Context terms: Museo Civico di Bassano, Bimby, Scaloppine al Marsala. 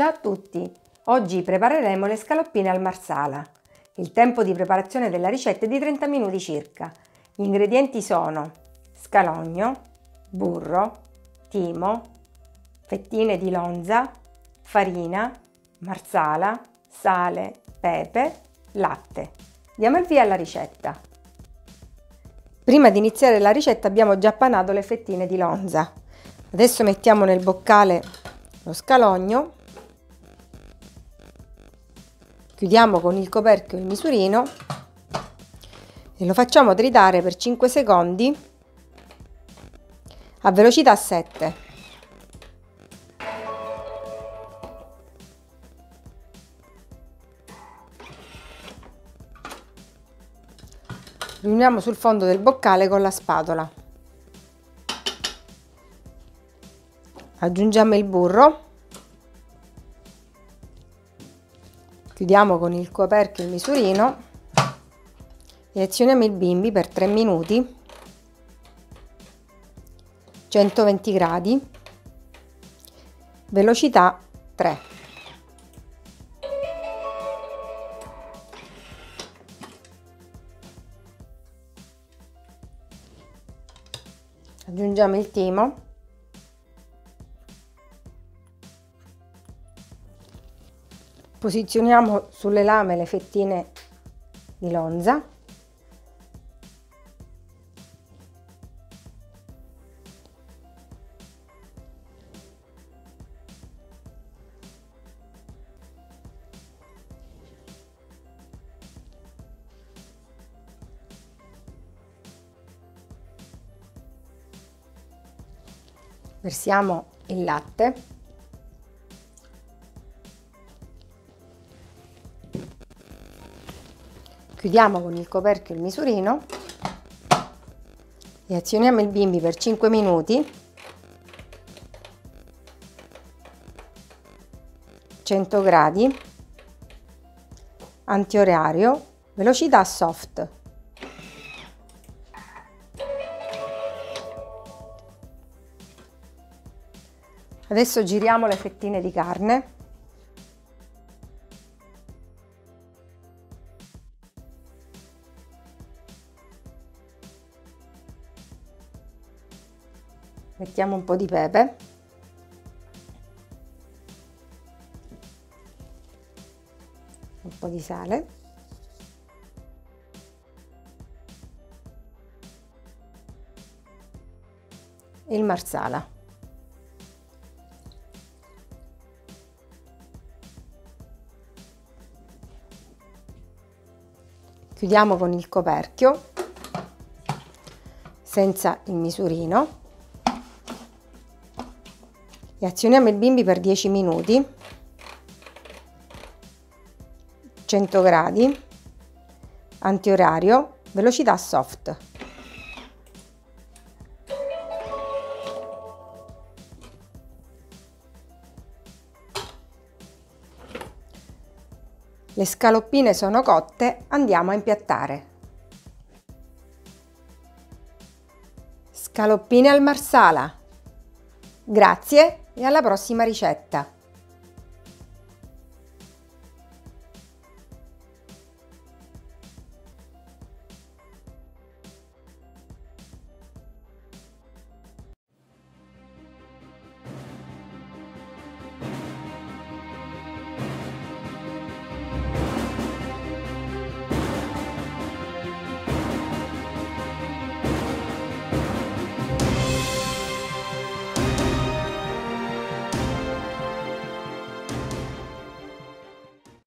Ciao a tutti! Oggi prepareremo le scaloppine al marsala. Il tempo di preparazione della ricetta è di 30 minuti circa. Gli ingredienti sono scalogno, burro, timo, fettine di lonza, farina, marsala, sale, pepe, latte. Diamo il via alla ricetta. Prima di iniziare la ricetta abbiamo già appanato le fettine di lonza. Adesso mettiamo nel boccale lo scalogno, chiudiamo con il coperchio il misurino e lo facciamo tritare per 5 secondi a velocità 7. Riuniamo sul fondo del boccale con la spatola. Aggiungiamo il burro, chiudiamo con il coperchio il misurino e azioniamo il bimby per 3 minuti, 120 gradi, velocità 3. Aggiungiamo il timo. Posizioniamo sulle lame le fettine di lonza, versiamo il latte. Chiudiamo con il coperchio il misurino e azioniamo il bimby per 5 minuti, 100 gradi, antiorario, velocità soft. Adesso giriamo le fettine di carne. Mettiamo un po' di pepe, un po' di sale, e il marsala. Chiudiamo con il coperchio senza il misurino. E azioniamo il bimby per 10 minuti, 100 gradi, antiorario, velocità soft. Le scaloppine sono cotte, andiamo a impiattare. Scaloppine al marsala! Grazie! E alla prossima ricetta!